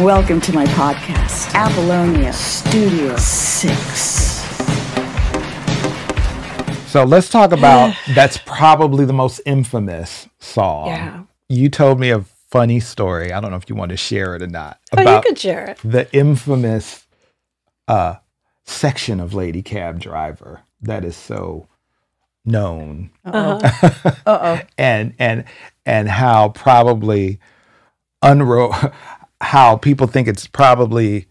Welcome to my podcast, Apollonia Studio 6. So let's talk about, that's probably the most infamous song. Yeah. You told me a funny story. I don't know if you want to share it or not. About, oh, you could share it. The infamous section of Lady Cab Driver that is so known. Uh-oh. Uh-oh. And how probably how people think it's probably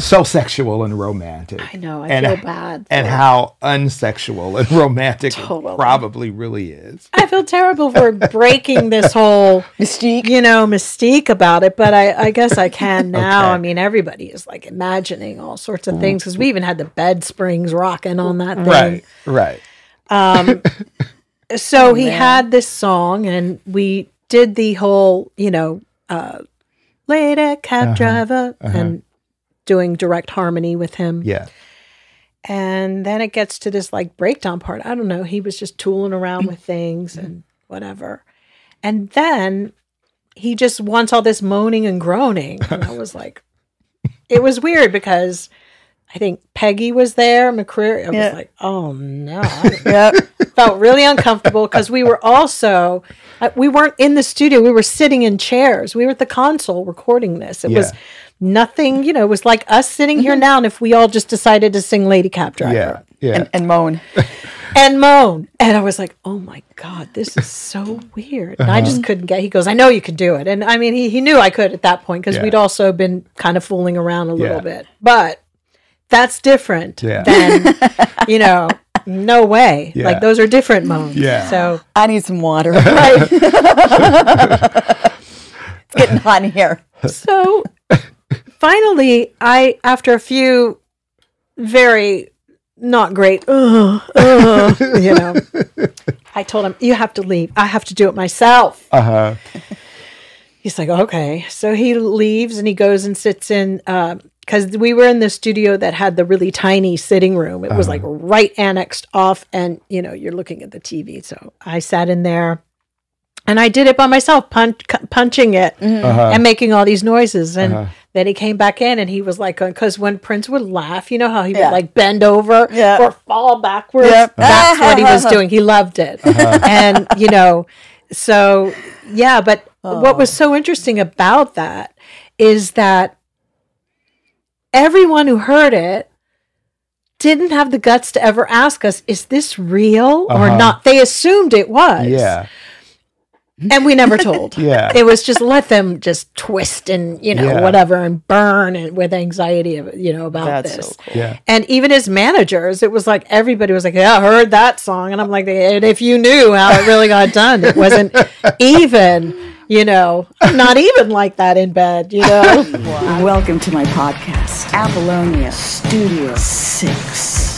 so sexual and romantic. I know, I feel bad. And how unsexual and romantic totally. It probably really is. I feel terrible for breaking this whole mystique, you know, mystique about it, but I guess I can now. Okay. I mean, everybody is like imagining all sorts of things, because we even had the bed springs rocking on that thing. Right, right. So he had this song, and we did the whole, you know, Lady Cab Driver, and doing direct harmony with him. Yeah. And then it gets to this like breakdown part. I don't know. He was just tooling around with things and whatever. And then he just wants all this moaning and groaning. And I was like, it was weird because I think Peggy was there, McCreary. I was like, oh no. Yep. Felt really uncomfortable because we were also, we weren't in the studio. We were sitting in chairs. We were at the console recording this. It was nothing, you know, it was like us sitting here now, and if we all just decided to sing Lady Cab Driver and moan. And moan. And I was like, oh my God, this is so weird. And I just couldn't get, he goes, I know you could do it. And I mean, he knew I could at that point, because we'd also been kind of fooling around a little bit. But that's different than, you know, no way. Yeah. Like, those are different moans. Yeah. So I need some water. Right? It's getting hot in here. So finally, I, after a few very not great, you know, I told him, you have to leave. I have to do it myself. Uh-huh. He's like, okay. So he leaves, and he goes and sits in... because we were in the studio that had the really tiny sitting room. It was like right annexed off, and, you know, you're looking at the TV. So I sat in there, and I did it by myself, punching it and making all these noises. And then he came back in, and he was like, because when Prince would laugh, you know how he would like bend over or fall backwards? Yep. That's what he was doing. He loved it. And, you know, so, yeah. But what was so interesting about that is that everyone who heard it didn't have the guts to ever ask us, is this real or not? They assumed it was. Yeah. And we never told. Yeah. It was just, let them just twist and, you know, whatever, and burn and with anxiety, you know, about this. So cool. Yeah. And even as managers, it was like, everybody was like, yeah, I heard that song. And I'm like, and if you knew how it really got done, it wasn't even... You know, I'm not even like that in bed, you know. Wow. Welcome to my podcast, Apollonia Studio 6.